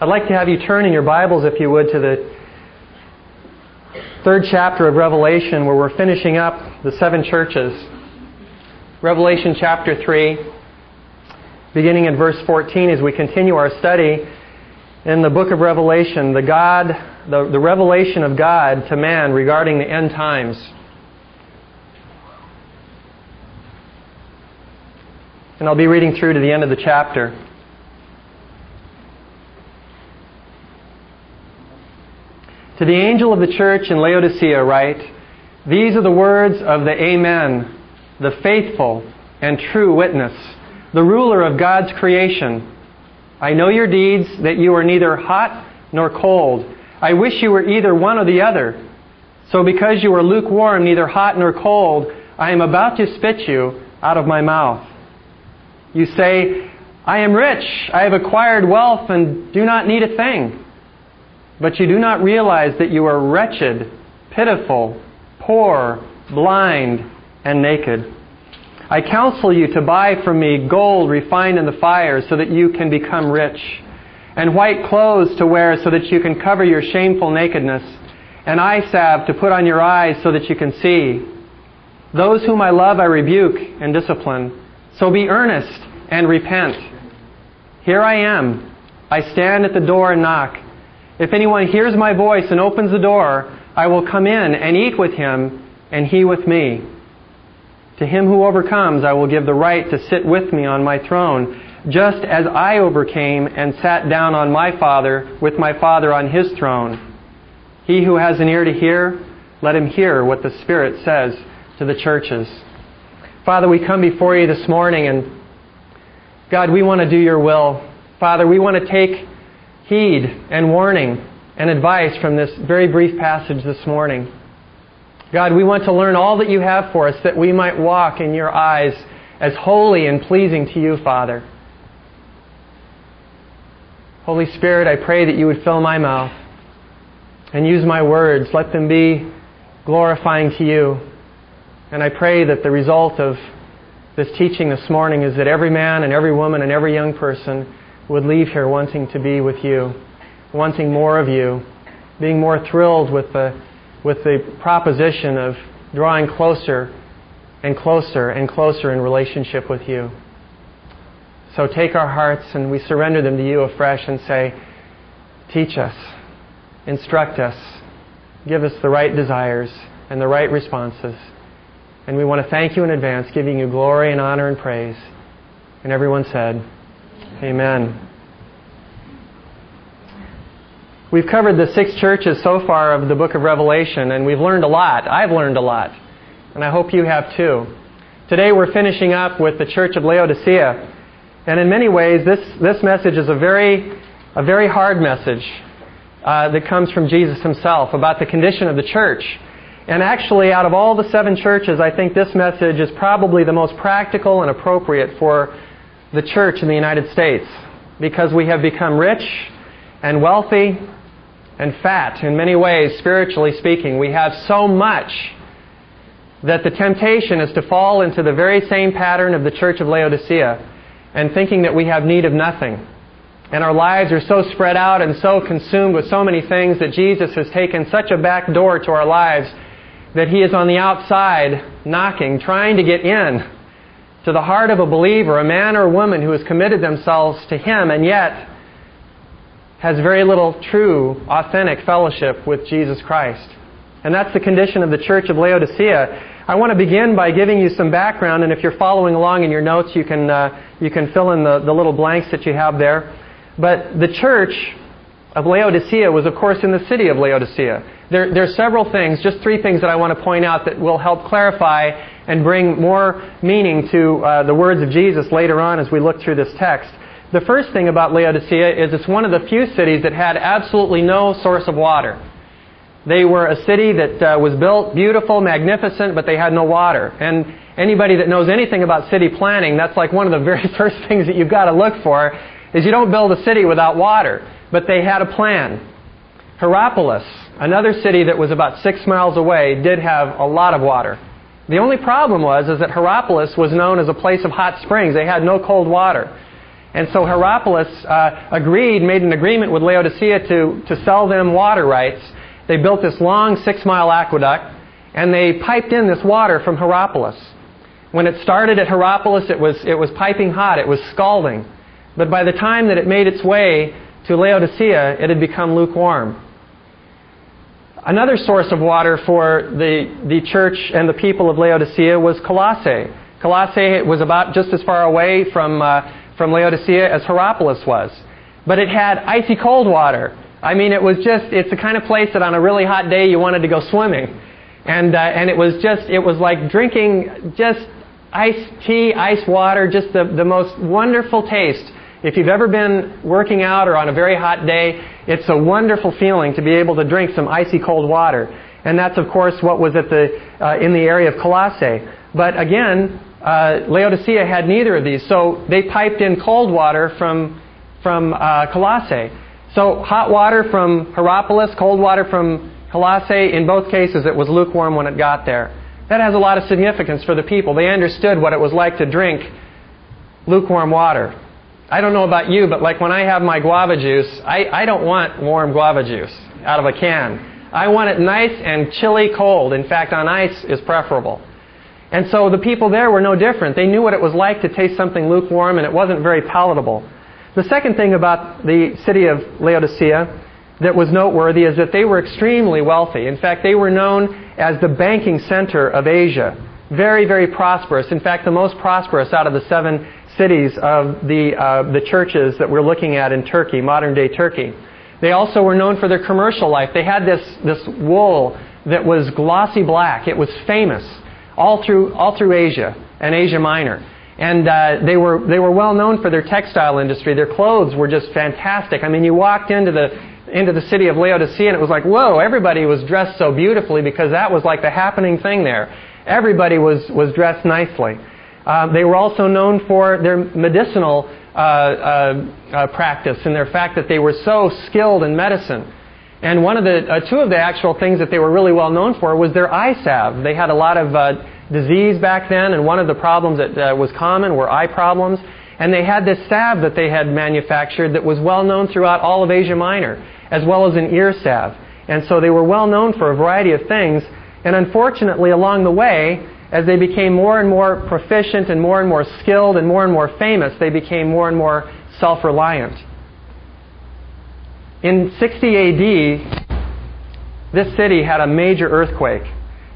I'd like to have you turn in your Bibles, if you would, to the third chapter of Revelation, where we're finishing up the seven churches. Revelation chapter 3, beginning in verse 14, as we continue our study in the book of Revelation, the revelation of God to man regarding the end times. And I'll be reading through to the end of the chapter. To the angel of the church in Laodicea write, "These are the words of the Amen, the faithful and true witness, the ruler of God's creation. I know your deeds, that you are neither hot nor cold. I wish you were either one or the other. So because you are lukewarm, neither hot nor cold, I am about to spit you out of my mouth. You say, 'I am rich, I have acquired wealth and do not need a thing.' But you do not realize that you are wretched, pitiful, poor, blind, and naked. I counsel you to buy from me gold refined in the fire, so that you can become rich, and white clothes to wear, so that you can cover your shameful nakedness, and eye salve to put on your eyes, so that you can see. Those whom I love I rebuke and discipline. So be earnest and repent. Here I am. I stand at the door and knock. If anyone hears my voice and opens the door, I will come in and eat with him, and he with me. To him who overcomes, I will give the right to sit with me on my throne, just as I overcame and sat down on my Father, with my Father on his throne. He who has an ear to hear, let him hear what the Spirit says to the churches." Father, we come before you this morning, and God, we want to do your will. Father, we want to take heed and warning and advice from this very brief passage this morning. God, we want to learn all that you have for us, that we might walk in your eyes as holy and pleasing to you, Father. Holy Spirit, I pray that you would fill my mouth and use my words. Let them be glorifying to you. And I pray that the result of this teaching this morning is that every man and every woman and every young person would leave here wanting to be with you, wanting more of you, being more thrilled with the proposition of drawing closer and closer and closer in relationship with you. So take our hearts and we surrender them to you afresh and say, teach us, instruct us, give us the right desires and the right responses. And we want to thank you in advance, giving you glory and honor and praise. And everyone said, Amen. We've covered the six churches so far of the book of Revelation, and we've learned a lot. I've learned a lot, and I hope you have too. Today we're finishing up with the church of Laodicea, and in many ways this message is a very hard message that comes from Jesus himself about the condition of the church. And actually, out of all the seven churches, I think this message is probably the most practical and appropriate for the church in the United States, because we have become rich and wealthy and fat in many ways, spiritually speaking. We have so much that the temptation is to fall into the very same pattern of the church of Laodicea and thinking that we have need of nothing. And our lives are so spread out and so consumed with so many things that Jesus has taken such a back door to our lives that he is on the outside knocking, trying to get in to the heart of a believer, a man or a woman who has committed themselves to him and yet has very little true, authentic fellowship with Jesus Christ. And that's the condition of the church of Laodicea. I want to begin by giving you some background, and if you're following along in your notes, you can fill in the little blanks that you have there. But the church of Laodicea was, of course, in the city of Laodicea. There are several things, just three things that I want to point out that will help clarify and bring more meaning to the words of Jesus later on as we look through this text. The first thing about Laodicea is it's one of the few cities that had absolutely no source of water. They were a city that was built beautiful, magnificent, but they had no water. And anybody that knows anything about city planning, that's like one of the very first things that you've got to look for, is you don't build a city without water. But they had a plan. Hierapolis, another city that was about 6 miles away, did have a lot of water. The only problem was that Hierapolis was known as a place of hot springs. They had no cold water. And so Hierapolis made an agreement with Laodicea to sell them water rights. They built this long 6-mile aqueduct, and they piped in this water from Hierapolis. When it started at Hierapolis, it was piping hot, it was scalding. But by the time that it made its way to Laodicea, it had become lukewarm. Another source of water for the church and the people of Laodicea was Colossae. Colossae was about just as far away from Laodicea as Hierapolis was. But it had icy cold water. I mean, it's the kind of place that on a really hot day you wanted to go swimming. And it was like drinking just iced tea, iced water, just the most wonderful taste. If you've ever been working out or on a very hot day, it's a wonderful feeling to be able to drink some icy cold water. And that's, of course, what was in the area of Colossae. But again, Laodicea had neither of these, so they piped in cold water from Colossae. So hot water from Hierapolis, cold water from Colossae, in both cases it was lukewarm when it got there. That has a lot of significance for the people. They understood what it was like to drink lukewarm water. I don't know about you, but like when I have my guava juice, I don't want warm guava juice out of a can. I want it nice and chilly cold. In fact, on ice is preferable. And so the people there were no different. They knew what it was like to taste something lukewarm, and it wasn't very palatable. The second thing about the city of Laodicea that was noteworthy is that they were extremely wealthy. In fact, they were known as the banking center of Asia. Very, very prosperous. In fact, the most prosperous out of the 7 cities of the churches that we're looking at in Turkey, modern-day Turkey. They also were known for their commercial life. They had this wool that was glossy black. It was famous all through Asia and Asia Minor. And they were well known for their textile industry. Their clothes were just fantastic. I mean, you walked into the city of Laodicea, and it was like, whoa, everybody was dressed so beautifully, because that was like the happening thing there. Everybody was dressed nicely. They were also known for their medicinal practice and their fact that they were so skilled in medicine. And two of the actual things that they were really well known for was their eye salve. They had a lot of disease back then, and one of the problems that was common were eye problems. And they had this salve that they had manufactured that was well known throughout all of Asia Minor, as well as an ear salve. And so they were well known for a variety of things. And unfortunately, along the way, as they became more and more proficient and more skilled and more famous, they became more and more self-reliant. In 60 A.D., this city had a major earthquake.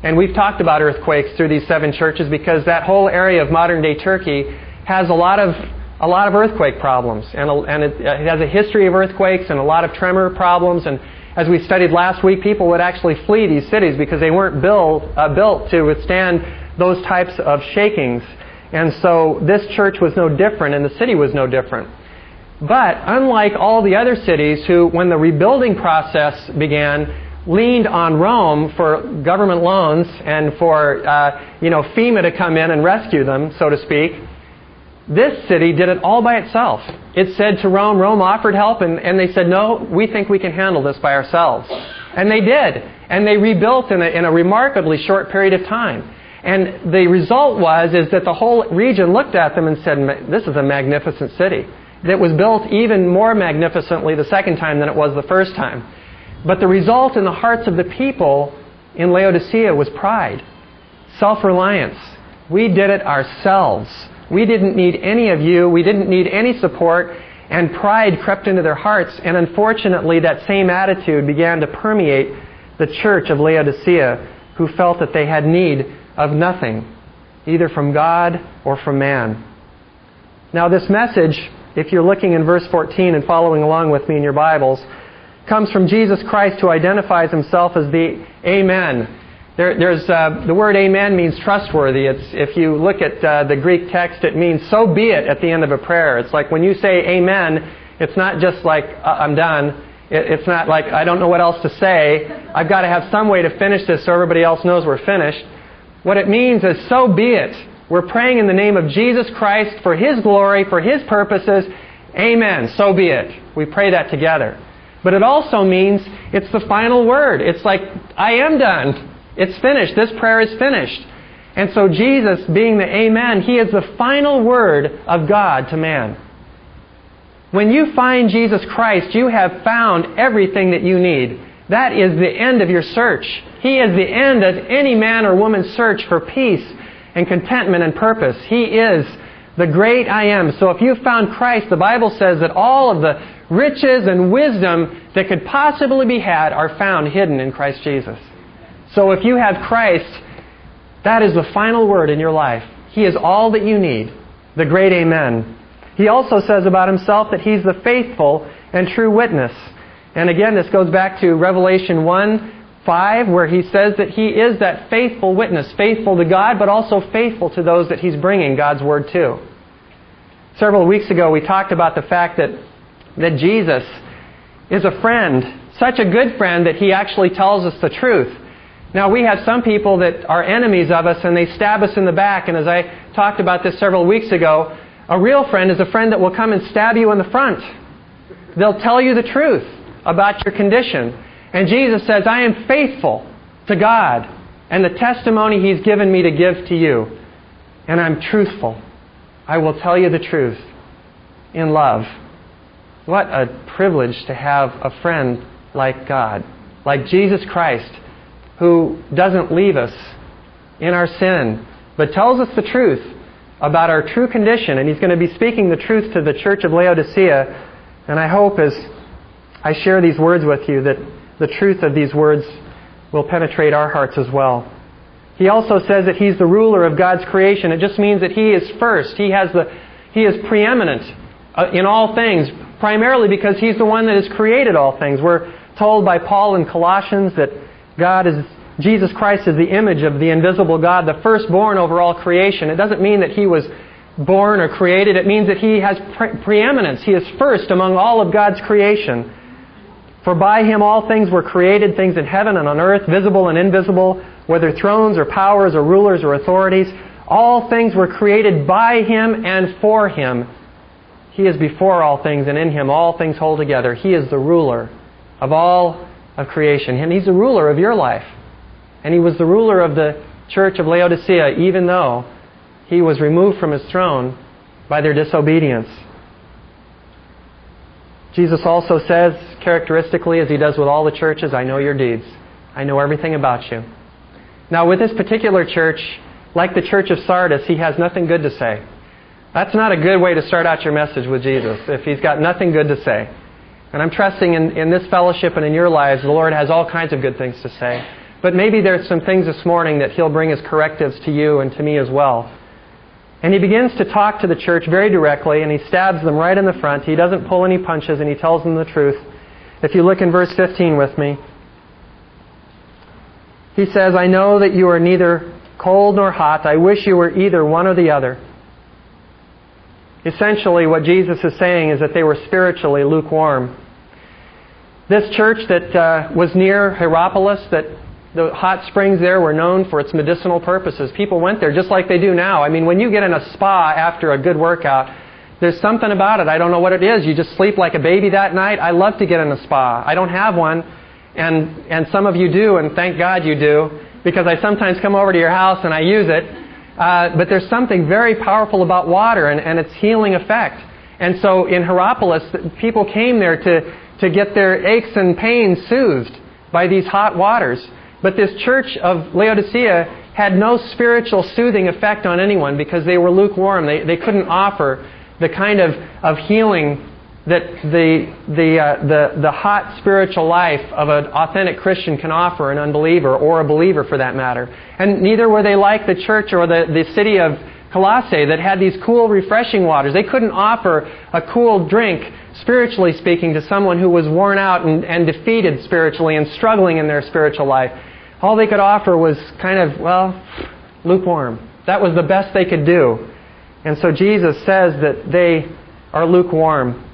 And we've talked about earthquakes through these 7 churches, because that whole area of modern-day Turkey has a lot of earthquake problems, and it has a history of earthquakes and a lot of tremor problems. And as we studied last week, people would actually flee these cities because they weren't built to withstand those types of shakings. And so this church was no different, and the city was no different. But unlike all the other cities who, when the rebuilding process began, leaned on Rome for government loans and for FEMA to come in and rescue them, so to speak, this city did it all by itself. It said to Rome, Rome offered help, and they said, no, we think we can handle this by ourselves. And they did. And they rebuilt in a remarkably short period of time. And the result is that the whole region looked at them and said, this is a magnificent city. That was built even more magnificently the second time than it was the first time. But the result in the hearts of the people in Laodicea was pride, self-reliance. We did it ourselves. We didn't need any of you. We didn't need any support. And pride crept into their hearts. And unfortunately, that same attitude began to permeate the church of Laodicea, who felt that they had need of nothing, either from God or from man. Now, this message, if you're looking in verse 14 and following along with me in your Bibles, comes from Jesus Christ, who identifies himself as the Amen. The word Amen means trustworthy. If you look at the Greek text, it means so be it at the end of a prayer. It's like when you say Amen, it's not just like I'm done. It's not like I don't know what else to say. I've got to have some way to finish this so everybody else knows we're finished. What it means is so be it. We're praying in the name of Jesus Christ for His glory, for His purposes. Amen. So be it. We pray that together. But it also means it's the final word. It's like I am done. It's finished. This prayer is finished. And so Jesus, being the Amen, He is the final word of God to man. When you find Jesus Christ, you have found everything that you need. That is the end of your search. He is the end of any man or woman's search for peace and contentment and purpose. He is the great I am. So if you found Christ, the Bible says that all of the riches and wisdom that could possibly be had are found hidden in Christ Jesus. So if you have Christ, that is the final word in your life. He is all that you need. The great Amen. He also says about Himself that He's the faithful and true witness. And again, this goes back to Revelation 1:5, where He says that He is that faithful witness, faithful to God, but also faithful to those that He's bringing God's Word to. Several weeks ago, we talked about the fact that Jesus is a friend, such a good friend that He actually tells us the truth. Now, we have some people that are enemies of us, and they stab us in the back. And as I talked about this several weeks ago, a real friend is a friend that will come and stab you in the front. They'll tell you the truth about your condition. And Jesus says, I am faithful to God and the testimony He's given me to give to you. And I'm truthful. I will tell you the truth in love. What a privilege to have a friend like God, like Jesus Christ, who doesn't leave us in our sin, but tells us the truth about our true condition. And He's going to be speaking the truth to the church of Laodicea. And I hope as I share these words with you that the truth of these words will penetrate our hearts as well. He also says that He's the ruler of God's creation. It just means that He is first. He is preeminent in all things, primarily because He's the one that has created all things. We're told by Paul in Colossians that Jesus Christ is the image of the invisible God, the firstborn over all creation. It doesn't mean that He was born or created. It means that He has preeminence. He is first among all of God's creation. For by Him all things were created, things in heaven and on earth, visible and invisible, whether thrones or powers or rulers or authorities. All things were created by Him and for Him. He is before all things, and in Him all things hold together. He is the ruler of all of creation. And He's the ruler of your life. And He was the ruler of the church of Laodicea, even though He was removed from His throne by their disobedience. Jesus also says, characteristically, as He does with all the churches, I know your deeds. I know everything about you. Now, with this particular church, like the church of Sardis, He has nothing good to say. That's not a good way to start out your message with Jesus, if He's got nothing good to say. And I'm trusting in this fellowship and in your lives, the Lord has all kinds of good things to say. But maybe there's some things this morning that He'll bring as correctives to you and to me as well. And He begins to talk to the church very directly, and He stabs them right in the front. He doesn't pull any punches, and He tells them the truth. If you look in verse 15 with me, He says, I know that you are neither cold nor hot. I wish you were either one or the other. Essentially, what Jesus is saying is that they were spiritually lukewarm. This church that was near Hierapolis, that the hot springs there were known for its medicinal purposes. People went there just like they do now. I mean, when you get in a spa after a good workout, there's something about it. I don't know what it is. You just sleep like a baby that night. I love to get in a spa. I don't have one, and some of you do, and thank God you do, because I sometimes come over to your house and I use it. But there's something very powerful about water and its healing effect. And so in Hierapolis, people came there to get their aches and pains soothed by these hot waters. But this church of Laodicea had no spiritual soothing effect on anyone because they were lukewarm. They couldn't offer the kind of healing that the hot spiritual life of an authentic Christian can offer an unbeliever, or a believer for that matter. And neither were they like the church or the city of Colossae that had these cool, refreshing waters. They couldn't offer a cool drink, spiritually speaking, to someone who was worn out and defeated spiritually and struggling in their spiritual life. All they could offer was kind of, lukewarm. That was the best they could do. And so Jesus says that they are lukewarm.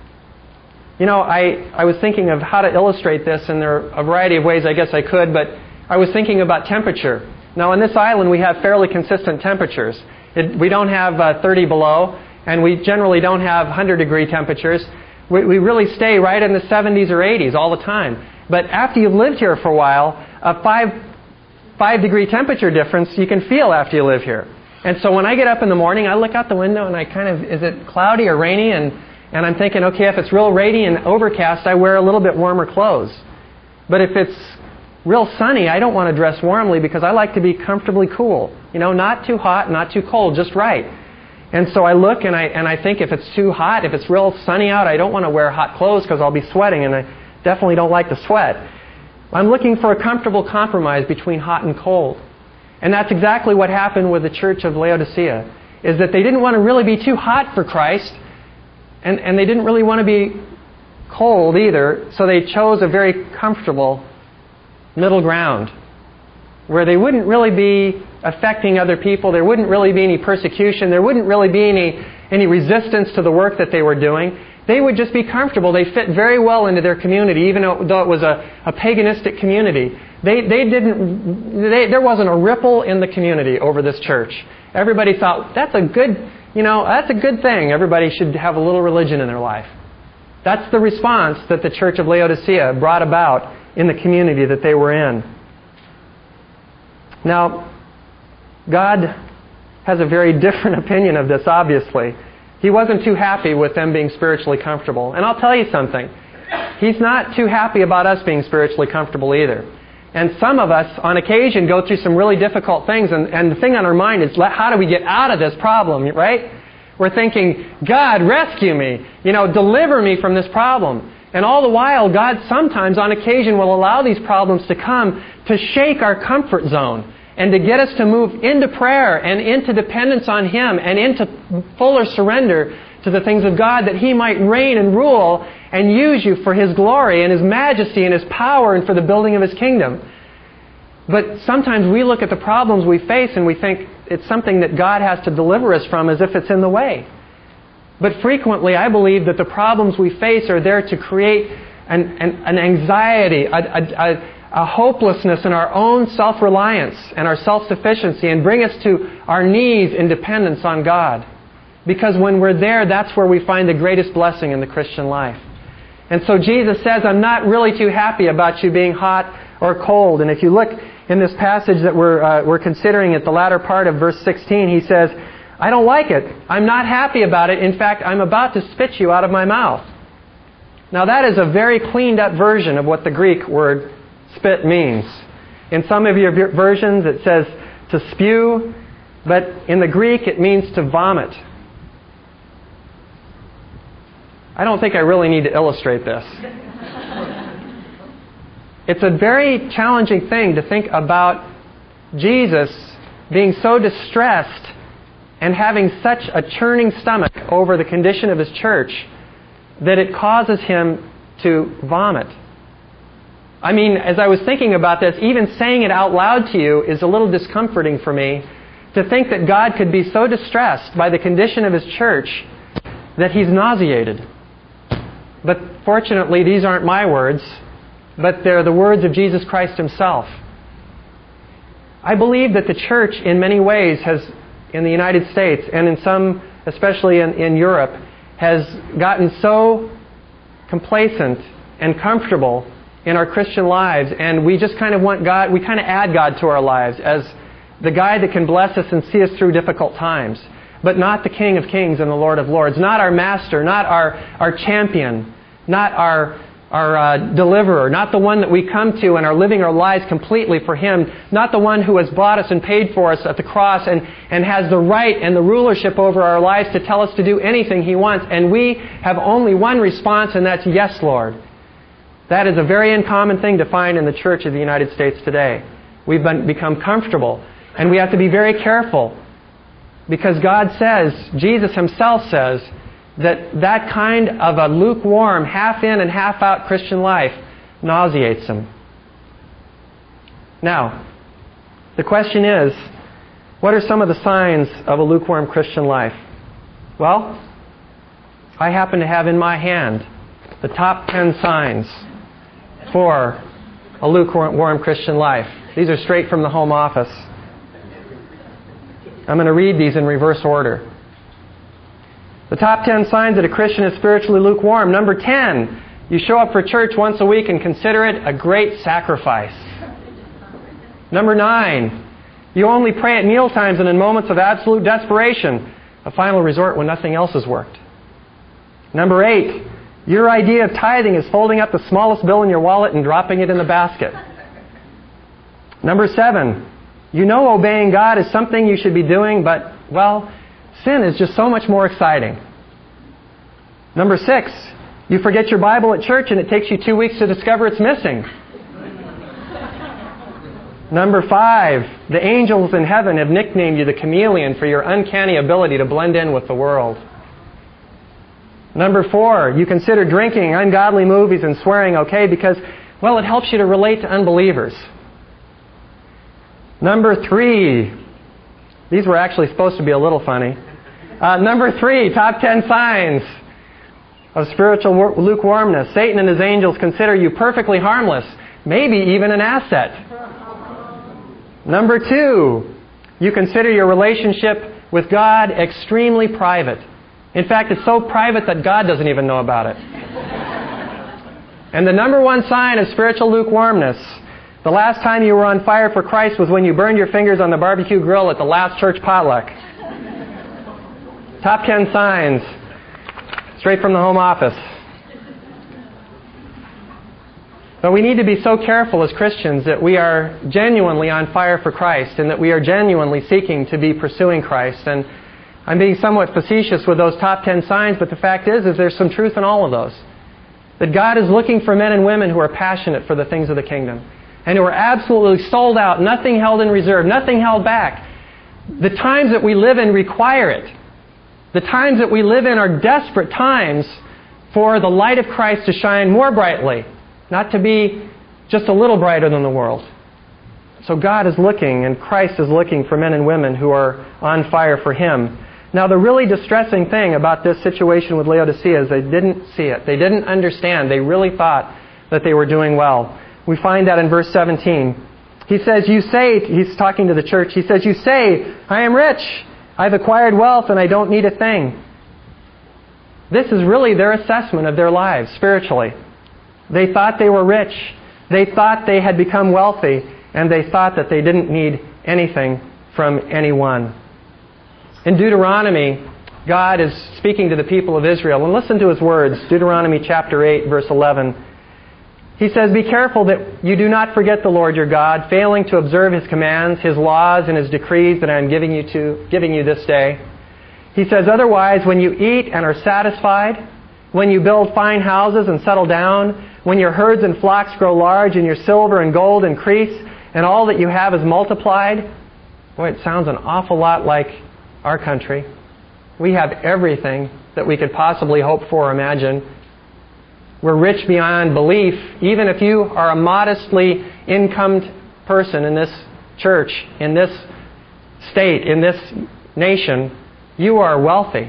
You know, I was thinking of how to illustrate this, and there are a variety of ways I guess I could, but I was thinking about temperature. Now, on this island, we have fairly consistent temperatures. We don't have 30 below, and we generally don't have 100-degree temperatures. We really stay right in the 70s or 80s all the time. But after you've lived here for a while, a 5-degree temperature difference you can feel after you live here. And so when I get up in the morning, I look out the window and I kind of, is it cloudy or rainy? And And I'm thinking, okay, if it's real rainy and overcast, I wear a little bit warmer clothes. But if it's real sunny, I don't want to dress warmly because I like to be comfortably cool. You know, not too hot, not too cold, just right. And so I look and I think if it's too hot, if it's real sunny out, I don't want to wear hot clothes because I'll be sweating and I definitely don't like to sweat. I'm looking for a comfortable compromise between hot and cold. And that's exactly what happened with the church of Laodicea, is that they didn't want to really be too hot for Christ, and they didn't really want to be cold either, so they chose a very comfortable middle ground where they wouldn't really be affecting other people, there wouldn't really be any persecution, there wouldn't really be any resistance to the work that they were doing. They would just be comfortable. They fit very well into their community, even though it was a paganistic community. There wasn't a ripple in the community over this church. Everybody thought, that's a good thing. Everybody should have a little religion in their life. That's the response that the church of Laodicea brought about in the community that they were in. Now, God has a very different opinion of this, obviously. He wasn't too happy with them being spiritually comfortable. And I'll tell you something. He's not too happy about us being spiritually comfortable either. And some of us, on occasion, go through some really difficult things. And the thing on our mind is, how do we get out of this problem, right? We're thinking, God, rescue me. You know, deliver me from this problem. And all the while, God sometimes, on occasion, will allow these problems to come to shake our comfort zone and to get us to move into prayer and into dependence on Him and into fuller surrender to the things of God, that He might reign and rule and use you for His glory and His majesty and His power and for the building of His kingdom. But sometimes we look at the problems we face and we think it's something that God has to deliver us from as if it's in the way. But frequently I believe that the problems we face are there to create an anxiety, a hopelessness in our own self-reliance and our self-sufficiency, and bring us to our knees in dependence on God. Because when we're there, that's where we find the greatest blessing in the Christian life. And so Jesus says, I'm not really too happy about you being hot or cold. And if you look in this passage that we're considering at the latter part of verse 16, He says, I don't like it. I'm not happy about it. In fact, I'm about to spit you out of my mouth. Now that is a very cleaned up version of what the Greek word spit means. In some of your versions it says to spew, but in the Greek it means to vomit. I don't think I really need to illustrate this. It's a very challenging thing to think about Jesus being so distressed and having such a churning stomach over the condition of His church that it causes Him to vomit. I mean, as I was thinking about this, even saying it out loud to you is a little discomforting for me, to think that God could be so distressed by the condition of His church that He's nauseated. But fortunately, these aren't my words, but they're the words of Jesus Christ Himself. I believe that the church in many ways has, in the United States and in some, especially in Europe, has gotten so complacent and comfortable in our Christian lives, and we just kind of want God, we kind of add God to our lives as the guy that can bless us and see us through difficult times, but not the King of Kings and the Lord of Lords, not our master, not our champion, not our deliverer, not the one that we come to and are living our lives completely for Him, not the one who has bought us and paid for us at the cross and has the right and the rulership over our lives to tell us to do anything He wants. And we have only one response, and that's, yes, Lord. That is a very uncommon thing to find in the church of the United States today. We've become comfortable. And we have to be very careful, because God says, Jesus Himself says, that kind of a lukewarm, half-in and half-out Christian life nauseates Him. Now, the question is, what are some of the signs of a lukewarm Christian life? Well, I happen to have in my hand the top 10 signs for a lukewarm Christian life. These are straight from the home office. I'm going to read these in reverse order. The top 10 signs that a Christian is spiritually lukewarm. Number 10, you show up for church once a week and consider it a great sacrifice. Number 9, you only pray at mealtimes and in moments of absolute desperation, a final resort when nothing else has worked. Number 8, your idea of tithing is folding up the smallest bill in your wallet and dropping it in the basket. Number 7, you know obeying God is something you should be doing, but, well, sin is just so much more exciting. Number 6, you forget your Bible at church and it takes you 2 weeks to discover it's missing. Number 5, the angels in heaven have nicknamed you the chameleon for your uncanny ability to blend in with the world. Number 4, you consider drinking ungodly movies and swearing okay because, well, it helps you to relate to unbelievers. Number 3, these were actually supposed to be a little funny. Number 3, top 10 signs of spiritual lukewarmness. Satan and his angels consider you perfectly harmless, maybe even an asset. Number 2, you consider your relationship with God extremely private. In fact, it's so private that God doesn't even know about it. And the number 1 sign of spiritual lukewarmness, the last time you were on fire for Christ was when you burned your fingers on the barbecue grill at the last church potluck. Top 10 signs, straight from the home office. But we need to be so careful as Christians that we are genuinely on fire for Christ and that we are genuinely seeking to be pursuing Christ. And I'm being somewhat facetious with those top 10 signs, but the fact is there's some truth in all of those. That God is looking for men and women who are passionate for the things of the kingdom and who are absolutely sold out, nothing held in reserve, nothing held back. The times that we live in require it. The times that we live in are desperate times for the light of Christ to shine more brightly. Not to be just a little brighter than the world. So God is looking and Christ is looking for men and women who are on fire for Him. Now the really distressing thing about this situation with Laodicea is they didn't see it. They didn't understand. They really thought that they were doing well. We find that in verse 17. He says, you say, he's talking to the church, he says, you say, I am rich. I've acquired wealth and I don't need a thing. This is really their assessment of their lives spiritually. They thought they were rich. They thought they had become wealthy. And they thought that they didn't need anything from anyone. In Deuteronomy, God is speaking to the people of Israel. And listen to His words. Deuteronomy chapter 8, verse 11. He says, be careful that you do not forget the Lord your God, failing to observe His commands, His laws, and His decrees that I am giving you this day. He says, otherwise, when you eat and are satisfied, when you build fine houses and settle down, when your herds and flocks grow large and your silver and gold increase and all that you have is multiplied. Boy, it sounds an awful lot like our country. We have everything that we could possibly hope for or imagine. We're rich beyond belief. Even if you are a modestly incomed person in this church, in this state, in this nation, you are wealthy.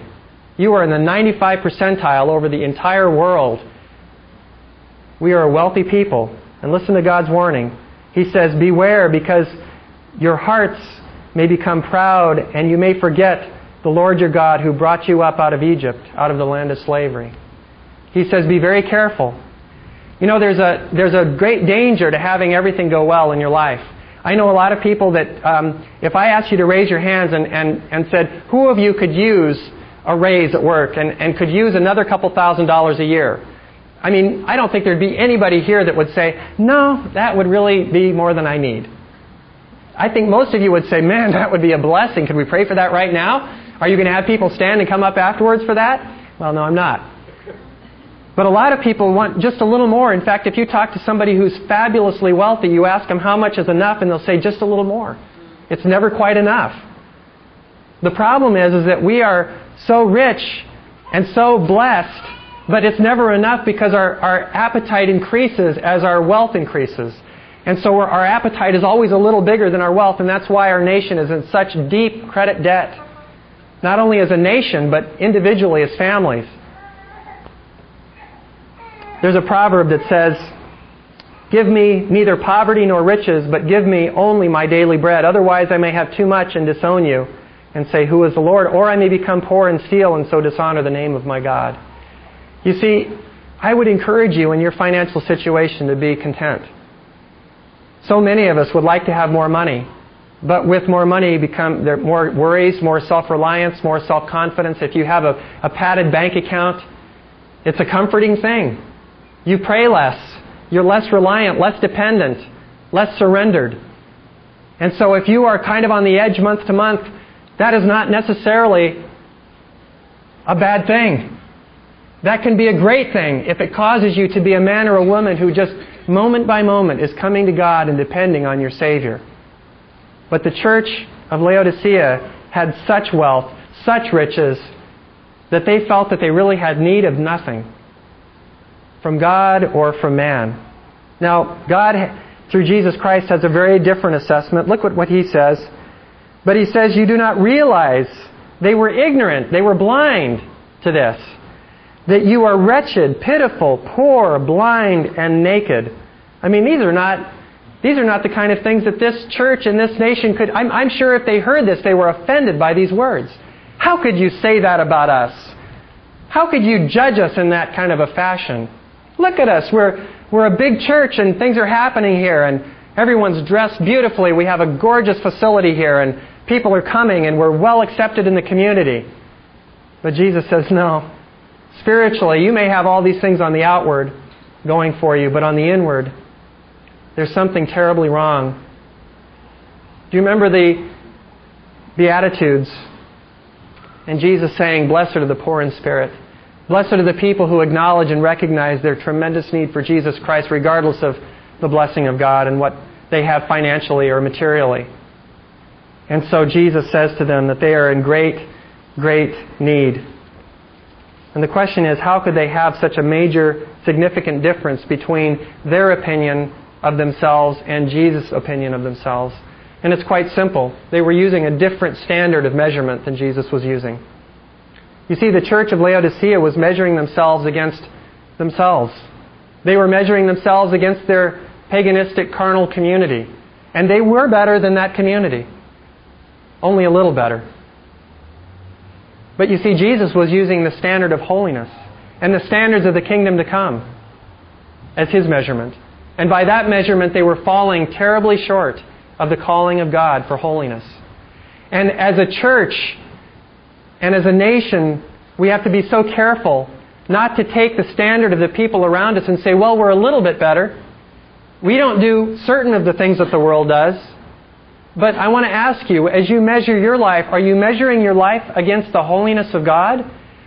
You are in the 95th percentile over the entire world. We are a wealthy people. And listen to God's warning. He says, beware because your hearts may become proud and you may forget the Lord your God who brought you up out of Egypt, out of the land of slavery. He says, be very careful. You know, there's a great danger to having everything go well in your life. I know a lot of people that if I asked you to raise your hands and said, who of you could use a raise at work and could use another couple $1,000s a year. I mean, I don't think there'd be anybody here that would say, no, that would really be more than I need. I think most of you would say, man, that would be a blessing. Could we pray for that right now? Are you going to have people stand and come up afterwards for that? Well, no, I'm not. But a lot of people want just a little more. In fact, if you talk to somebody who's fabulously wealthy, you ask them how much is enough and they'll say just a little more. It's never quite enough. The problem is that we are so rich and so blessed, but it's never enough because our appetite increases as our wealth increases. And so our appetite is always a little bigger than our wealth, and that's why our nation is in such deep credit debt. Not only as a nation, but individually as families. There's a proverb that says, give me neither poverty nor riches, but give me only my daily bread. Otherwise I may have too much and disown you. And say, who is the Lord? Or I may become poor and steal and so dishonor the name of my God. You see, I would encourage you in your financial situation to be content. So many of us would like to have more money, but with more money become there more worries, more self-reliance, more self-confidence. If you have a padded bank account, It's a comforting thing. You pray less. You're less reliant, less dependent, less surrendered. And so if you are kind of on the edge month to month, that is not necessarily a bad thing. That can be a great thing if it causes you to be a man or a woman who just moment by moment is coming to God and depending on your Savior. But the church of Laodicea had such wealth, such riches, that they felt that they really had need of nothing from God or from man. Now, God, through Jesus Christ, has a very different assessment. Look at what he says. But he says, you do not realize, they were ignorant, they were blind to this, that you are wretched, pitiful, poor, blind, and naked. I mean, these are not the kind of things that this church and this nation could... I'm sure if they heard this, they were offended by these words. How could you say that about us? How could you judge us in that kind of a fashion? Look at us. We're a big church and things are happening here and everyone's dressed beautifully. We have a gorgeous facility here and people are coming and we're well accepted in the community. But Jesus says, no. Spiritually, you may have all these things on the outward going for you, but on the inward, there's something terribly wrong. Do you remember the Beatitudes? And Jesus saying, blessed are the poor in spirit. Blessed are the people who acknowledge and recognize their tremendous need for Jesus Christ regardless of the blessing of God and what they have financially or materially. And so Jesus says to them that they are in great, great need. And the question is, how could they have such a major, significant difference between their opinion of themselves and Jesus' opinion of themselves? And it's quite simple. They were using a different standard of measurement than Jesus was using. You see, the church of Laodicea was measuring themselves against themselves. They were measuring themselves against their paganistic, carnal community. And they were better than that community. Only a little better. But you see, Jesus was using the standard of holiness and the standards of the kingdom to come as his measurement. And by that measurement, they were falling terribly short of the calling of God for holiness. And as a church and as a nation, we have to be so careful not to take the standard of the people around us and say, well, we're a little bit better. We don't do certain of the things that the world does. But I want to ask you, as you measure your life, are you measuring your life against the holiness of God?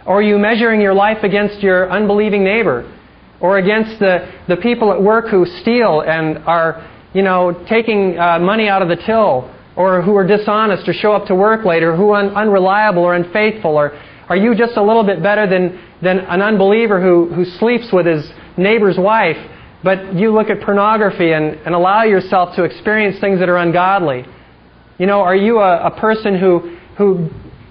Or are you measuring your life against your unbelieving neighbor? Or against the people at work who steal and are taking money out of the till, or who are dishonest or show up to work late, or who are unreliable or unfaithful, or are you just a little bit better than an unbeliever who sleeps with his neighbor's wife, but you look at pornography and allow yourself to experience things that are ungodly? Are you a person who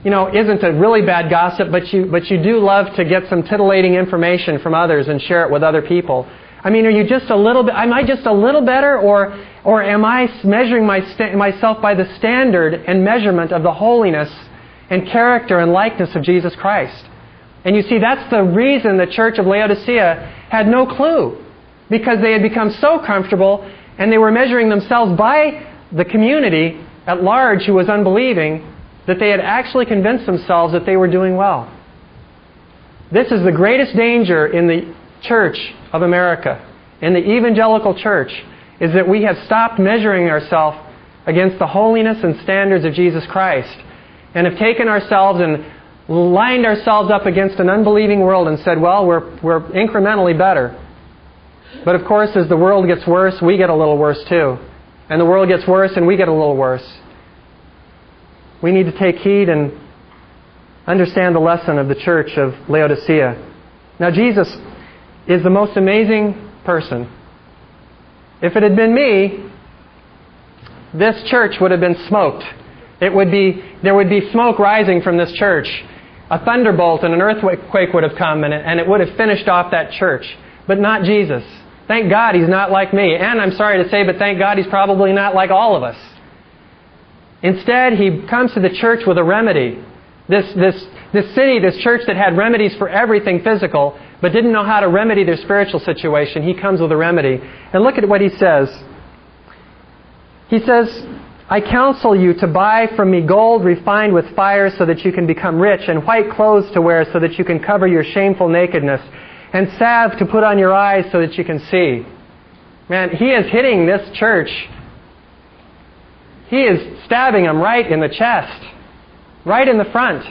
isn't a really bad gossip, but you do love to get some titillating information from others and share it with other people? I mean, are you just a little bit? Am I just a little better, or am I measuring myself by the standard and measurement of the holiness and character and likeness of Jesus Christ? And you see, that's the reason the church of Laodicea had no clue, because they had become so comfortable and they were measuring themselves by the community at large who was unbelieving that they had actually convinced themselves that they were doing well. This is the greatest danger in the Church of America, in the evangelical church, is that we have stopped measuring ourselves against the holiness and standards of Jesus Christ and have taken ourselves and lined ourselves up against an unbelieving world and said, well, we're incrementally better. But of course, as the world gets worse, we get a little worse too. And the world gets worse and we get a little worse. We need to take heed and understand the lesson of the church of Laodicea. Now, Jesus is the most amazing person. If it had been me, this church would have been smoked. There would be smoke rising from this church. A thunderbolt and an earthquake would have come and it would have finished off that church. But not Jesus. Thank God he's not like me. And I'm sorry to say, but thank God he's probably not like all of us. Instead, he comes to the church with a remedy. This city, this church that had remedies for everything physical, but didn't know how to remedy their spiritual situation, he comes with a remedy. And look at what he says. He says, I counsel you to buy from me gold refined with fire so that you can become rich, and white clothes to wear so that you can cover your shameful nakedness, and salve to put on your eyes so that you can see. Man, he is hitting this church. He is stabbing them right in the chest, right in the front.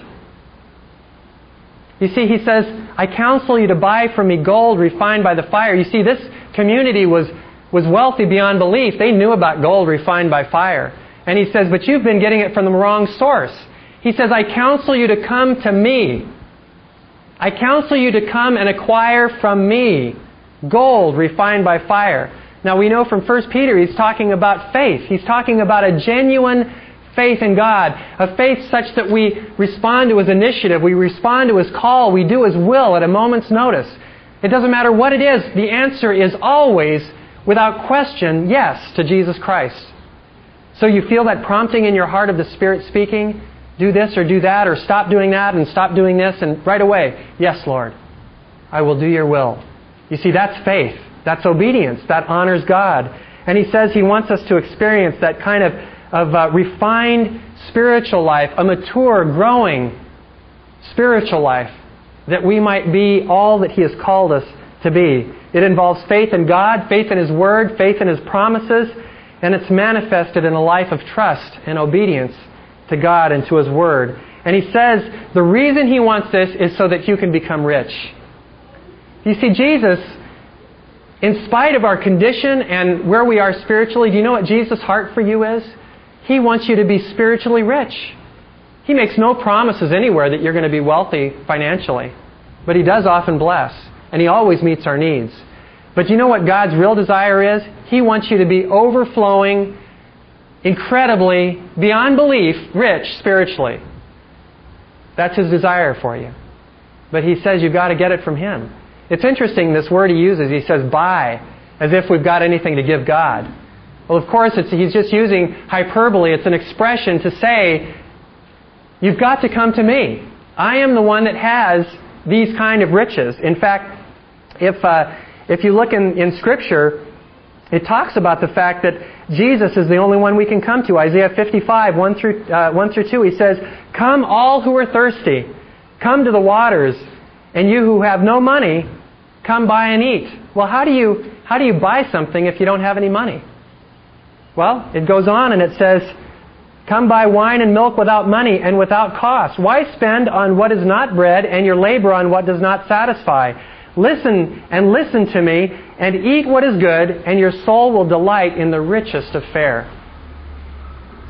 You see, he says, I counsel you to buy from me gold refined by the fire. You see, this community was wealthy beyond belief. They knew about gold refined by fire. And he says, but you've been getting it from the wrong source. He says, I counsel you to come to me. I counsel you to come and acquire from me gold refined by fire. Now we know from 1 Peter he's talking about faith. He's talking about a genuine faith in God. A faith such that we respond to His initiative. We respond to His call. We do His will at a moment's notice. It doesn't matter what it is. The answer is always, without question, yes to Jesus Christ. So you feel that prompting in your heart of the Spirit speaking, do this or do that, or stop doing that and stop doing this, and right away, yes, Lord, I will do your will. You see, that's faith. That's obedience. That honors God. And he says he wants us to experience that kind of refined spiritual life, a mature, growing spiritual life, that we might be all that he has called us to be. It involves faith in God, faith in His Word, faith in His promises, and it's manifested in a life of trust and obedience to God and to His Word. And he says the reason he wants this is so that you can become rich. You see, Jesus, in spite of our condition and where we are spiritually, do you know what Jesus' heart for you is? He wants you to be spiritually rich. He makes no promises anywhere that you're going to be wealthy financially, but He does often bless, and He always meets our needs. But you know what God's real desire is? He wants you to be overflowing, incredibly, beyond belief, rich spiritually. That's His desire for you. But He says you've got to get it from Him. It's interesting, this word He uses. He says, buy, as if we've got anything to give God. Well, of course, He's just using hyperbole. It's an expression to say, you've got to come to me. I am the one that has these kind of riches. In fact, if you look in Scripture, it talks about the fact that Jesus is the only one we can come to. Isaiah 55, 1 through 2, he says, come all who are thirsty, come to the waters, and you who have no money, come buy and eat. Well, how do you buy something if you don't have any money? Well, it goes on and it says, come buy wine and milk without money and without cost. Why spend on what is not bread and your labor on what does not satisfy? Listen to me and eat what is good, and your soul will delight in the richest of fare.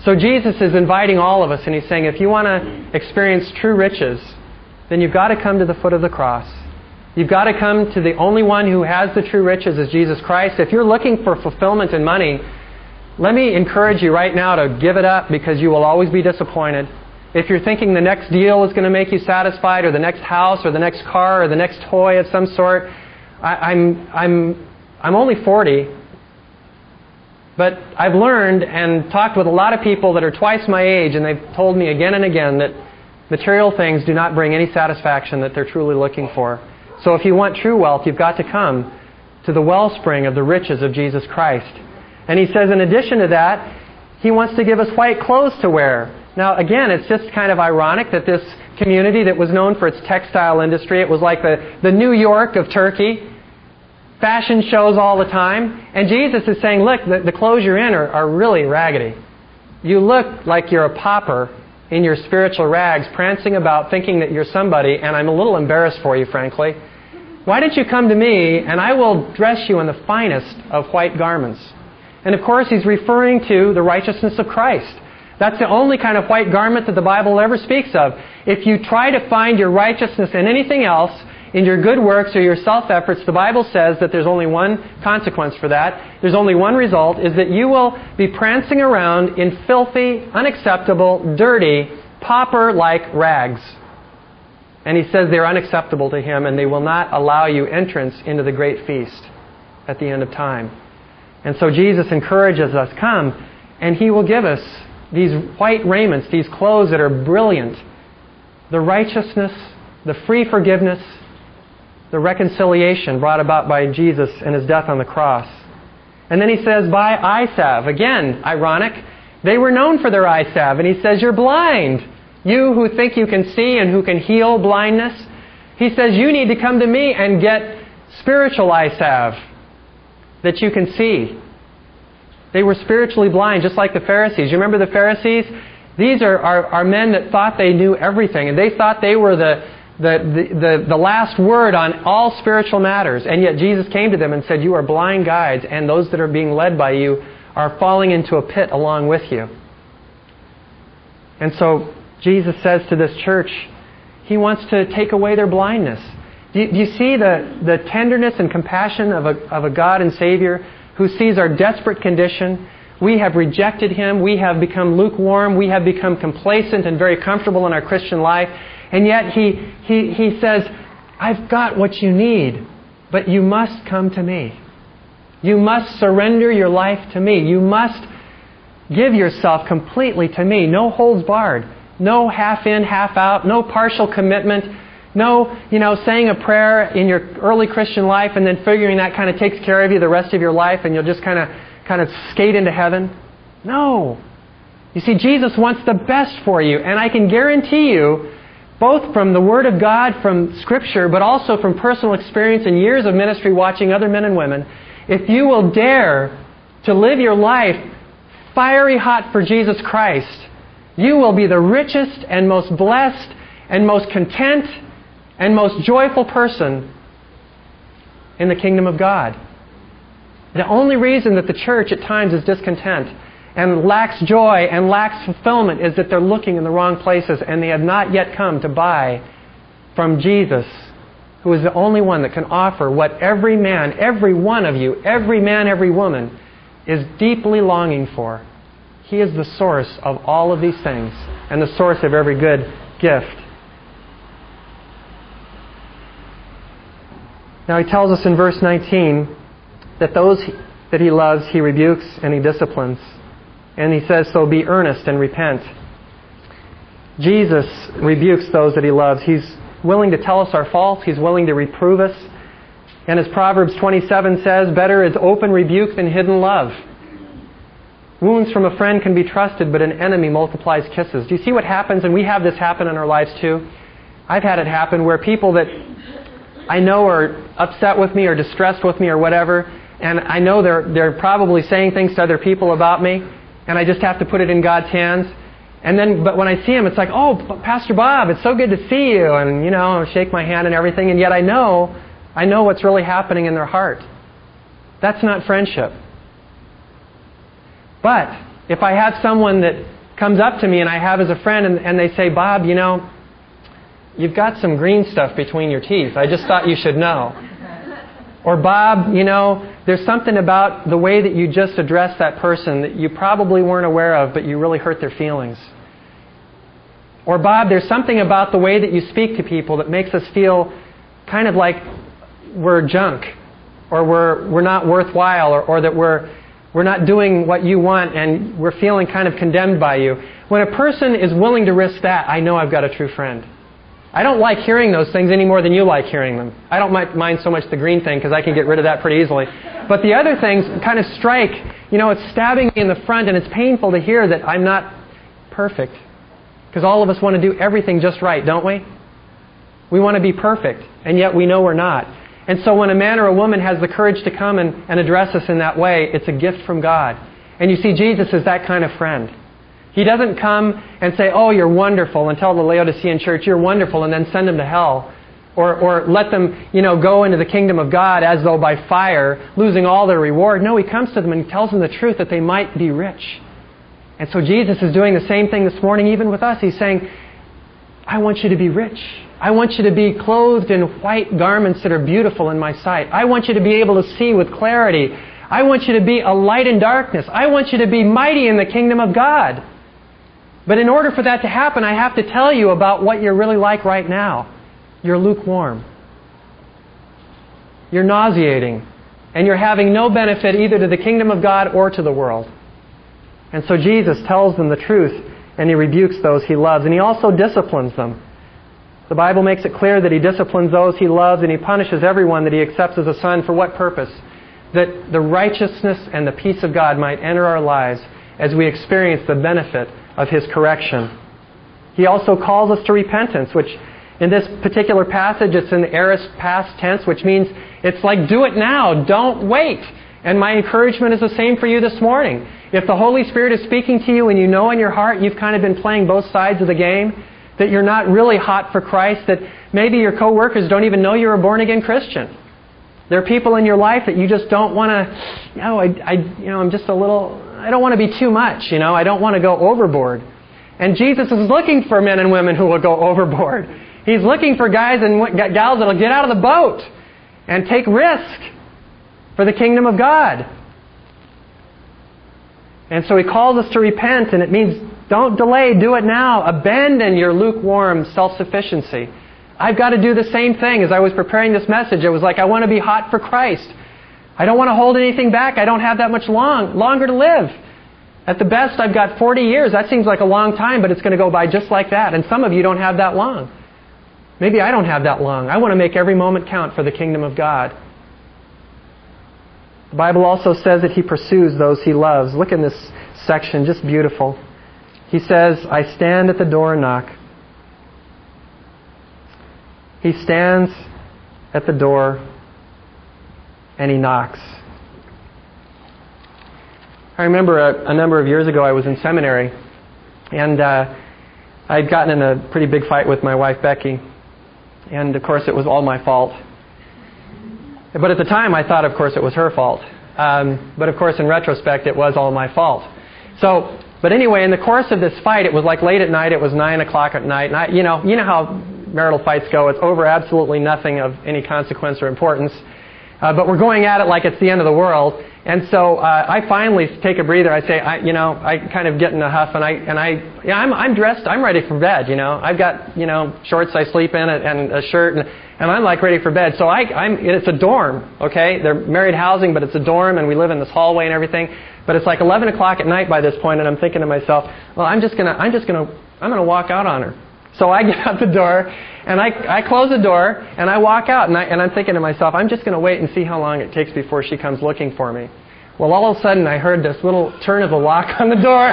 So Jesus is inviting all of us, and He's saying, if you want to experience true riches, then you've got to come to the foot of the cross. You've got to come to the only one who has the true riches, is Jesus Christ. If you're looking for fulfillment in money, let me encourage you right now to give it up, because you will always be disappointed. If you're thinking the next deal is going to make you satisfied, or the next house, or the next car, or the next toy of some sort, I'm only 40, but I've learned and talked with a lot of people that are twice my age, and they've told me again and again that material things do not bring any satisfaction that they're truly looking for. So if you want true wealth, you've got to come to the wellspring of the riches of Jesus Christ. And he says, in addition to that, he wants to give us white clothes to wear. Now, again, it's just kind of ironic that this community that was known for its textile industry, it was like the New York of Turkey, fashion shows all the time. And Jesus is saying, look, the clothes you're in are really raggedy. You look like you're a pauper in your spiritual rags, prancing about, thinking that you're somebody, and I'm a little embarrassed for you, frankly. Why don't you come to me, and I will dress you in the finest of white garments? And of course, he's referring to the righteousness of Christ. That's the only kind of white garment that the Bible ever speaks of. If you try to find your righteousness in anything else, in your good works or your self-efforts, the Bible says that there's only one consequence for that. There's only one result, is that you will be prancing around in filthy, unacceptable, dirty, pauper-like rags. And he says they're unacceptable to him, and they will not allow you entrance into the great feast at the end of time. And so Jesus encourages us, come, and He will give us these white raiments, these clothes that are brilliant. The righteousness, the free forgiveness, the reconciliation brought about by Jesus and His death on the cross. And then He says, buy eye salve. Again, ironic. They were known for their eye salve. And He says, you're blind. You who think you can see and who can heal blindness. He says, you need to come to me and get spiritual eyes have that you can see. They were spiritually blind, just like the Pharisees. You remember the Pharisees? These are men that thought they knew everything, and they thought they were the last word on all spiritual matters. And yet Jesus came to them and said, you are blind guides, and those that are being led by you are falling into a pit along with you. And so Jesus says to this church, He wants to take away their blindness. Do you see the tenderness and compassion of a God and Savior who sees our desperate condition? We have rejected Him. We have become lukewarm. We have become complacent and very comfortable in our Christian life. And yet He says, I've got what you need, but you must come to Me. You must surrender your life to Me. You must give yourself completely to Me. No holds barred. No half in, half out. No partial commitment. No, saying a prayer in your early Christian life and then figuring that kind of takes care of you the rest of your life and you'll just kind of skate into heaven. No. You see, Jesus wants the best for you. And I can guarantee you, both from the Word of God, from Scripture, but also from personal experience and years of ministry watching other men and women, if you will dare to live your life fiery hot for Jesus Christ, you will be the richest and most blessed and most content and most joyful person in the kingdom of God. The only reason that the church at times is discontent and lacks joy and lacks fulfillment is that they're looking in the wrong places and they have not yet come to buy from Jesus, who is the only one that can offer what every man, every one of you, every man, every woman is deeply longing for. He is the source of all of these things and the source of every good gift. Now He tells us in verse 19 that those that He loves, He rebukes and He disciplines. And He says, so be earnest and repent. Jesus rebukes those that He loves. He's willing to tell us our faults. He's willing to reprove us. And as Proverbs 27 says, better is open rebuke than hidden love. Wounds from a friend can be trusted, but an enemy multiplies kisses. Do you see what happens? And we have this happen in our lives too. I've had it happen where people that I know are upset with me or distressed with me or whatever, and I know they're probably saying things to other people about me, and I just have to put it in God's hands. And then, but when I see him, it's like, oh, Pastor Bob, it's so good to see you. And, shake my hand and everything. And yet I know what's really happening in their heart. That's not friendship. But if I have someone that comes up to me and I have as a friend and they say, Bob, you've got some green stuff between your teeth. I just thought you should know. Or, Bob, there's something about the way that you just addressed that person that you probably weren't aware of, but you really hurt their feelings. Or, Bob, there's something about the way that you speak to people that makes us feel kind of like we're junk, or we're not worthwhile, or that we're not doing what you want, and we're feeling kind of condemned by you. When a person is willing to risk that, I know I've got a true friend. I don't like hearing those things any more than you like hearing them. I don't mind so much the green thing because I can get rid of that pretty easily. But the other things kind of strike. It's stabbing me in the front and it's painful to hear that I'm not perfect. Because all of us want to do everything just right, don't we? We want to be perfect, and yet we know we're not. And so when a man or a woman has the courage to come and address us in that way, it's a gift from God. And you see, Jesus is that kind of friend. He doesn't come and say, oh, you're wonderful, and tell the Laodicean church, you're wonderful, and then send them to hell. Or let them, go into the kingdom of God as though by fire, losing all their reward. No, He comes to them and tells them the truth that they might be rich. And so Jesus is doing the same thing this morning, even with us. He's saying, I want you to be rich. I want you to be clothed in white garments that are beautiful in My sight. I want you to be able to see with clarity. I want you to be a light in darkness. I want you to be mighty in the kingdom of God. But in order for that to happen, I have to tell you about what you're really like right now. You're lukewarm. You're nauseating. And you're having no benefit either to the kingdom of God or to the world. And so Jesus tells them the truth, and He rebukes those He loves. And He also disciplines them. The Bible makes it clear that He disciplines those He loves, and He punishes everyone that He accepts as a son. For what purpose? That the righteousness and the peace of God might enter our lives as we experience the benefit of His correction. He also calls us to repentance, which in this particular passage, it's in the aorist past tense, which means It's like, do it now. Don't wait. And my encouragement is the same for you this morning. If the Holy Spirit is speaking to you and you know in your heart you've kind of been playing both sides of the game, that you're not really hot for Christ, that maybe your co-workers don't even know you're a born-again Christian. There are people in your life that you just don't want to, I'm just a little, I don't want to be too much, I don't want to go overboard. And Jesus is looking for men and women who will go overboard. He's looking for guys and gals that will get out of the boat and take risk for the kingdom of God. And so He calls us to repent, and it means don't delay, do it now. Abandon your lukewarm self-sufficiency. I've got to do the same thing. As I was preparing this message, it was like, I want to be hot for Christ. I don't want to hold anything back. I don't have that much longer to live. At the best, I've got 40 years. That seems like a long time, but it's going to go by just like that. And some of you don't have that long. Maybe I don't have that long. I want to make every moment count for the kingdom of God. The Bible also says that He pursues those He loves. Look in this section, just beautiful. He says, I stand at the door and knock. He stands at the door and He knocks. I remember a number of years ago I was in seminary, and I'd gotten in a pretty big fight with my wife Becky, and of course it was all my fault. But at the time I thought of course it was her fault. But of course in retrospect it was all my fault. But anyway, in the course of this fight, it was like late at night, it was 9 o'clock at night, and you know how marital fights go, it's over absolutely nothing of any consequence or importance, but we're going at it like it's the end of the world, and so I finally take a breather, I say, I kind of get in a huff, I'm dressed, I'm ready for bed, I've got, shorts I sleep in, and a shirt, and I'm like ready for bed, so it's a dorm, okay, they're married housing, but it's a dorm, and we live in this hallway and everything. But it's like 11 o'clock at night by this point, and I'm thinking to myself, well, I'm going to walk out on her. So I get out the door, and I close the door, and I walk out, and I'm thinking to myself, I'm just going to wait and see how long it takes before she comes looking for me. Well, all of a sudden, I heard this little turn of a lock on the door.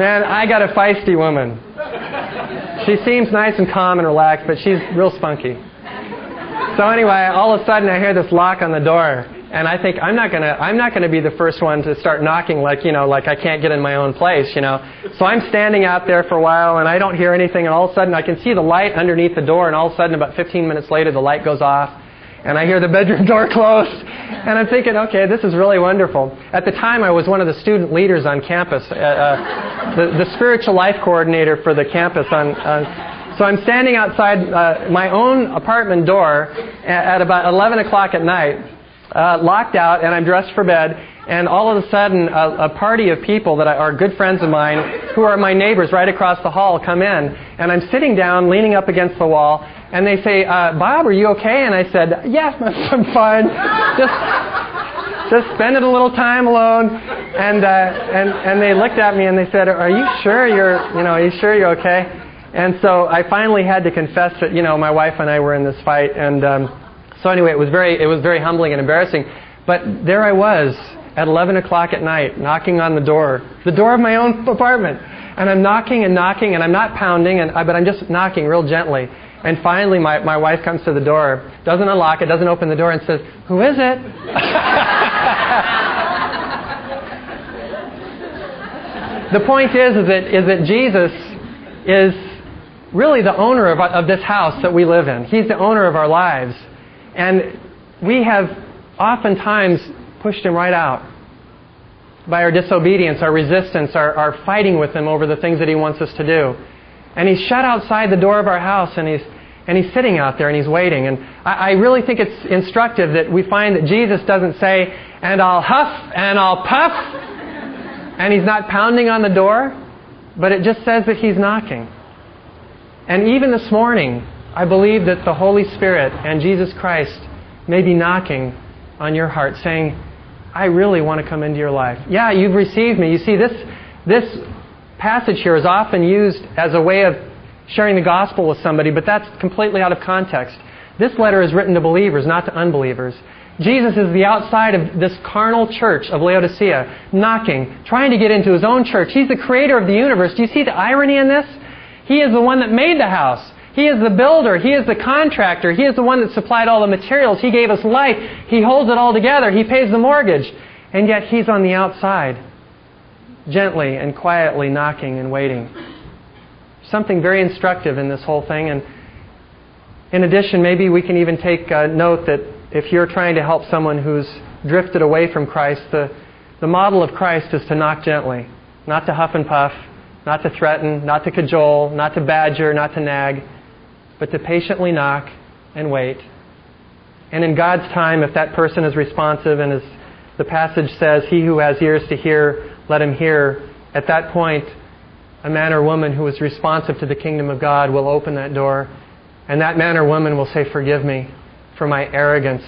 Man, I got a feisty woman. She seems nice and calm and relaxed, but she's real spunky. So anyway, all of a sudden, I hear this lock on the door. And I think, I'm not going to be the first one to start knocking like I can't get in my own place, So I'm standing out there for a while, and I don't hear anything, and all of a sudden I can see the light underneath the door, and all of a sudden about 15 minutes later the light goes off, and I hear the bedroom door close, and I'm thinking, okay, this is really wonderful. At the time I was one of the student leaders on campus, the spiritual life coordinator for the campus so I'm standing outside my own apartment door at about 11 o'clock at night, locked out, and I'm dressed for bed, and all of a sudden a party of people that are good friends of mine who are my neighbors right across the hall come in, and I'm sitting down leaning up against the wall, and they say, Bob, are you okay? And I said, yes, I'm fine, just spending a little time alone, and they looked at me and they said, are you sure you're okay? And so I finally had to confess that my wife and I were in this fight, and so anyway, it was very humbling and embarrassing. But there I was at 11 o'clock at night, knocking on the door of my own apartment. And I'm knocking and knocking, and I'm not pounding, but I'm just knocking real gently. And finally, my wife comes to the door, doesn't unlock it, doesn't open the door, and says, "Who is it?" The point is that Jesus is really the owner of this house that we live in. He's the owner of our lives. And we have oftentimes pushed Him right out by our disobedience, our resistance, our fighting with Him over the things that He wants us to do. And He's shut outside the door of our house, and He's sitting out there, and He's waiting. And I really think it's instructive that we find that Jesus doesn't say, and I'll huff, and I'll puff, and He's not pounding on the door, but it just says that He's knocking. And even this morning, I believe that the Holy Spirit and Jesus Christ may be knocking on your heart, saying, I really want to come into your life. Yeah, you've received me. You see, this passage here is often used as a way of sharing the gospel with somebody, but that's completely out of context. This letter is written to believers, not to unbelievers. Jesus is the outside of this carnal church of Laodicea, knocking, trying to get into His own church. He's the creator of the universe. Do you see the irony in this? He is the one that made the house. He is the builder. He is the contractor. He is the one that supplied all the materials. He gave us life. He holds it all together. He pays the mortgage. And yet He's on the outside, gently and quietly knocking and waiting. Something very instructive in this whole thing. And in addition, maybe we can even take note that if you're trying to help someone who's drifted away from Christ, the model of Christ is to knock gently, not to huff and puff, not to threaten, not to cajole, not to badger, not to nag, but to patiently knock and wait. And in God's time, if that person is responsive, and as the passage says, he who has ears to hear, let him hear, at that point, a man or woman who is responsive to the kingdom of God will open that door, and that man or woman will say, "Forgive me for my arrogance.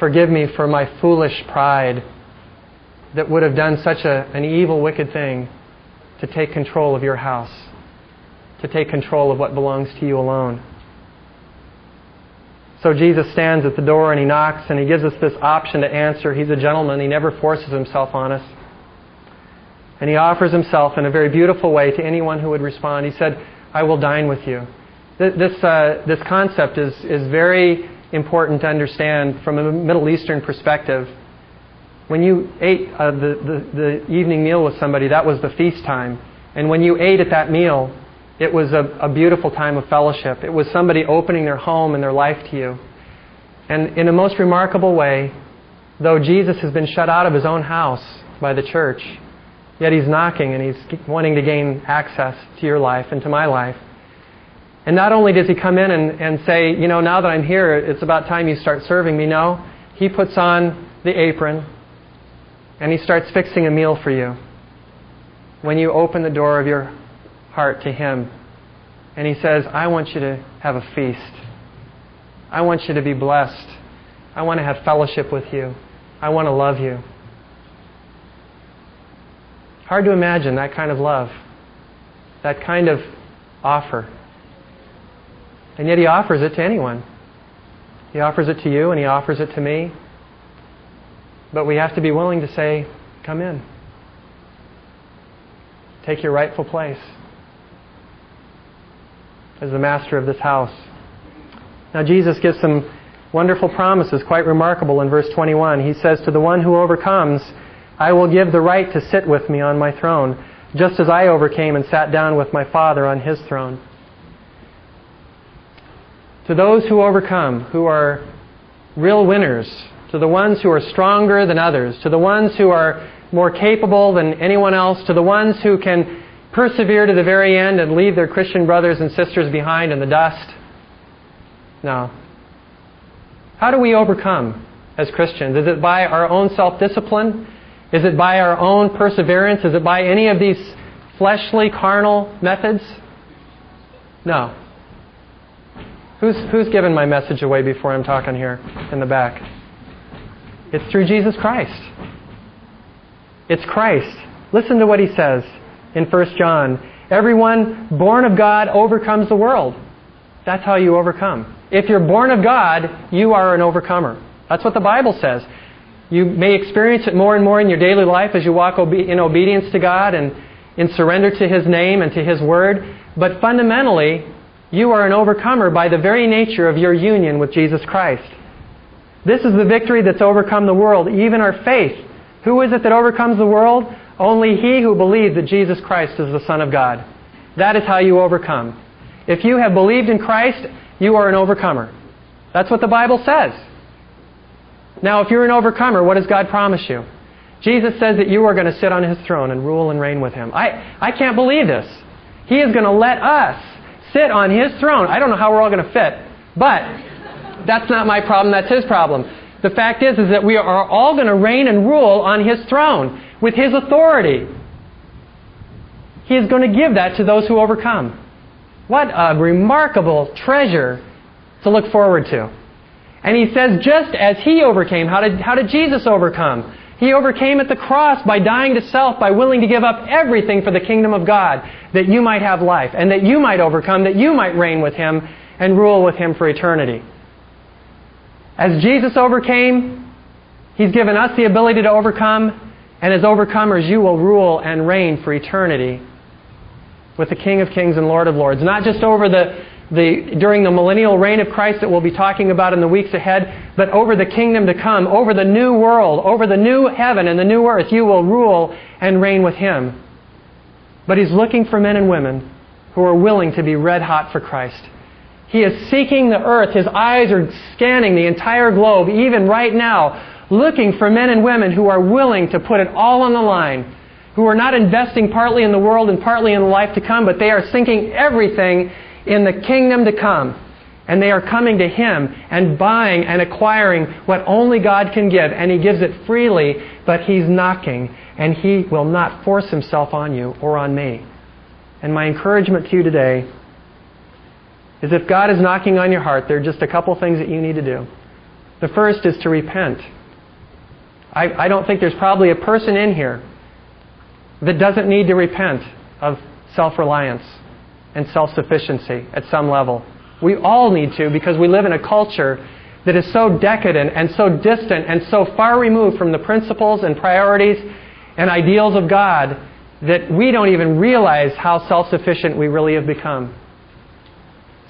Forgive me for my foolish pride that would have done such an evil, wicked thing, to take control of your house, to take control of what belongs to you alone." So Jesus stands at the door and He knocks, and He gives us this option to answer. He's a gentleman. He never forces Himself on us. And He offers Himself in a very beautiful way to anyone who would respond. He said, "I will dine with you." This concept is very important to understand from a Middle Eastern perspective. When you ate the evening meal with somebody, that was the feast time. And when you ate at that meal, it was a beautiful time of fellowship. It was somebody opening their home and their life to you. And in a most remarkable way, though Jesus has been shut out of His own house by the church, yet He's knocking and He's wanting to gain access to your life and to my life. And not only does He come in and say, "You know, now that I'm here, it's about time you start serving me." No, He puts on the apron, and He starts fixing a meal for you when you open the door of your heart to Him. And He says, "I want you to have a feast. I want you to be blessed. I want to have fellowship with you. I want to love you." Hard to imagine that kind of love, that kind of offer. And yet He offers it to anyone. He offers it to you and He offers it to me. But we have to be willing to say, "Come in. Take your rightful place as the master of this house." Now Jesus gives some wonderful promises, quite remarkable, in verse 21. He says, "To the one who overcomes, I will give the right to sit with me on my throne, just as I overcame and sat down with my Father on His throne." To those who overcome, who are real winners, to the ones who are stronger than others, to the ones who are more capable than anyone else, to the ones who can persevere to the very end and leave their Christian brothers and sisters behind in the dust. No. How do we overcome as Christians? Is it by our own self-discipline? Is it by our own perseverance? Is it by any of these fleshly, carnal methods? No. Who's given my message away before I'm talking here in the back? It's through Jesus Christ. It's Christ. Listen to what He says in 1 John. "Everyone born of God overcomes the world." That's how you overcome. If you're born of God, you are an overcomer. That's what the Bible says. You may experience it more and more in your daily life as you walk in obedience to God and in surrender to His name and to His Word. But fundamentally, you are an overcomer by the very nature of your union with Jesus Christ. This is the victory that's overcome the world, even our faith. Who is it that overcomes the world? Only he who believes that Jesus Christ is the Son of God. That is how you overcome. If you have believed in Christ, you are an overcomer. That's what the Bible says. Now, if you're an overcomer, what does God promise you? Jesus says that you are going to sit on His throne and rule and reign with Him. I can't believe this. He is going to let us sit on His throne. I don't know how we're all going to fit, but that's not my problem, that's His problem. The fact is that we are all going to reign and rule on His throne with His authority. He is going to give that to those who overcome. What a remarkable treasure to look forward to. And He says, just as He overcame, how did Jesus overcome? He overcame at the cross by dying to self, by willing to give up everything for the kingdom of God, that you might have life, and that you might overcome, that you might reign with Him and rule with Him for eternity. As Jesus overcame, He's given us the ability to overcome, and as overcomers, you will rule and reign for eternity with the King of Kings and Lord of Lords, not just over the during the millennial reign of Christ that we'll be talking about in the weeks ahead, but over the kingdom to come, over the new world, over the new heaven and the new earth, you will rule and reign with Him. But He's looking for men and women who are willing to be red hot for Christ. He is seeking the earth. His eyes are scanning the entire globe, even right now, looking for men and women who are willing to put it all on the line, who are not investing partly in the world and partly in the life to come, but they are sinking everything in the kingdom to come. And they are coming to Him and buying and acquiring what only God can give. And He gives it freely, but He's knocking. And He will not force Himself on you or on me. And my encouragement to you today is if God is knocking on your heart, there are just a couple things that you need to do. The first is to repent. I don't think there's probably a person in here that doesn't need to repent of self-reliance and self-sufficiency at some level. We all need to, because we live in a culture that is so decadent and so distant and so far removed from the principles and priorities and ideals of God that we don't even realize how self-sufficient we really have become.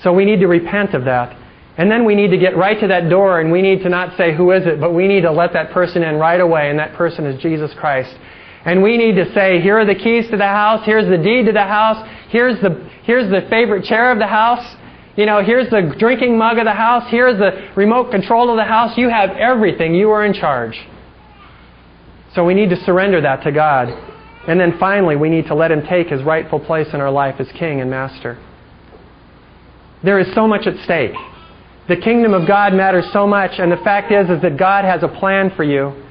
So we need to repent of that. And then we need to get right to that door, and we need to not say, who is it? But we need to let that person in right away, and that person is Jesus Christ. And we need to say, here are the keys to the house, here's the deed to the house, here's the favorite chair of the house, here's the drinking mug of the house, here's the remote control of the house. You have everything. You are in charge. So we need to surrender that to God. And then finally, we need to let Him take His rightful place in our life as King and Master. There is so much at stake. The kingdom of God matters so much, and the fact is that God has a plan for you.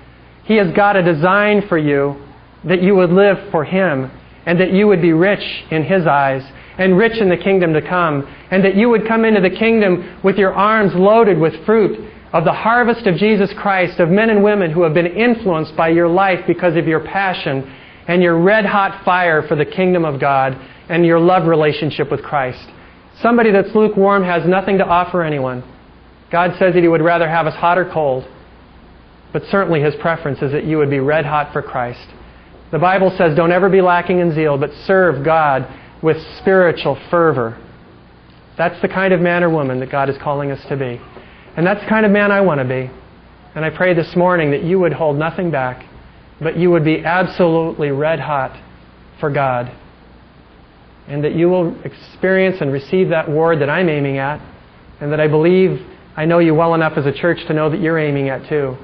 He has got a design for you that you would live for Him, and that you would be rich in His eyes, and rich in the kingdom to come, and that you would come into the kingdom with your arms loaded with fruit of the harvest of Jesus Christ, of men and women who have been influenced by your life because of your passion and your red-hot fire for the kingdom of God and your love relationship with Christ. Somebody that's lukewarm has nothing to offer anyone. God says that He would rather have us hot or cold, but certainly His preference is that you would be red hot for Christ. The Bible says, don't ever be lacking in zeal, but serve God with spiritual fervor. That's the kind of man or woman that God is calling us to be. And that's the kind of man I want to be. And I pray this morning that you would hold nothing back, but you would be absolutely red hot for God. And that you will experience and receive that reward that I'm aiming at, and that I believe I know you well enough as a church to know that you're aiming at too.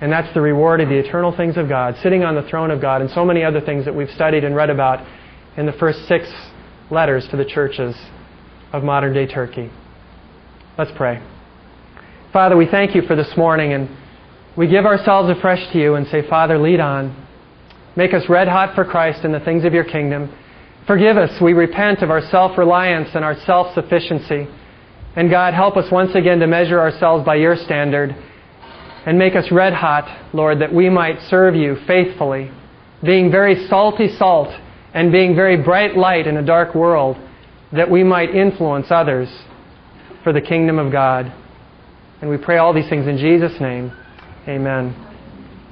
And that's the reward of the eternal things of God, sitting on the throne of God, and so many other things that we've studied and read about in the first 6 letters to the churches of modern-day Turkey. Let's pray. Father, we thank You for this morning, and we give ourselves afresh to You and say, Father, lead on. Make us red-hot for Christ in the things of Your kingdom. Forgive us, we repent of our self-reliance and our self-sufficiency. And God, help us once again to measure ourselves by Your standard, and make us red hot, Lord, that we might serve You faithfully, being very salty salt and being very bright light in a dark world, that we might influence others for the kingdom of God. And we pray all these things in Jesus' name. Amen.